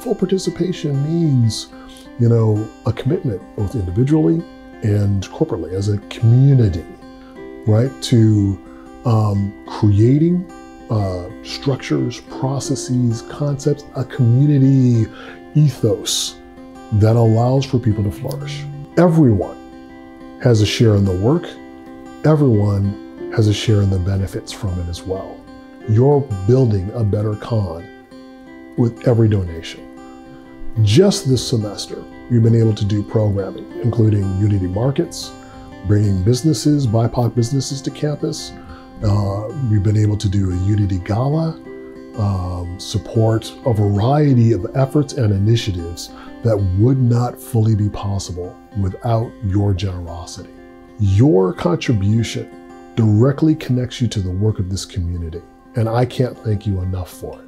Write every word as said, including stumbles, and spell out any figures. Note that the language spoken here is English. Full participation means, you know, a commitment both individually and corporately as a community, right, to um, creating uh, structures, processes, concepts, a community ethos that allows for people to flourish. Everyone has a share in the work. Everyone has a share in the benefits from it as well. You're building a better con with every donation. Just this semester, we've been able to do programming, including Unity Markets, bringing businesses, B I P O C businesses to campus. Uh, we've been able to do a Unity Gala, um, support a variety of efforts and initiatives that would not fully be possible without your generosity. Your contribution directly connects you to the work of this community, and I can't thank you enough for it.